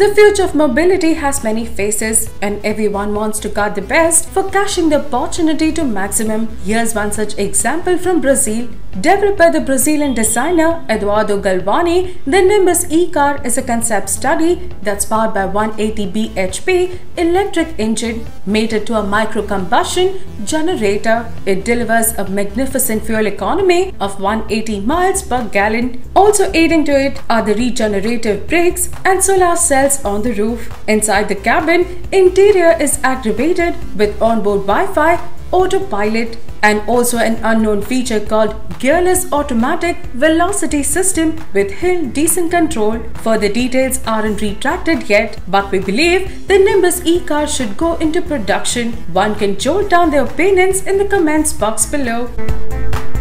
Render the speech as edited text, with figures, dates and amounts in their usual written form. The future of mobility has many faces, and everyone wants to cut the best for cashing the opportunity to maximum. Here's one such example from Brazil. Developed by the Brazilian designer Eduardo Galvani, the Nimbus e-Car is a concept study that's powered by 180 bhp electric engine mated to a microcombustion generator. It delivers a magnificent fuel economy of 180 miles per gallon. Also aiding to it are the regenerative brakes and solar cells on the roof. Inside the cabin, interior is activated with onboard Wi-Fi, autopilot, and also an unknown feature called Gearless Automatic Velocity System with Hill Descent Control. Further details aren't retracted yet, but we believe the Nimbus e-Car should go into production. One can jot down their opinions in the comments box below.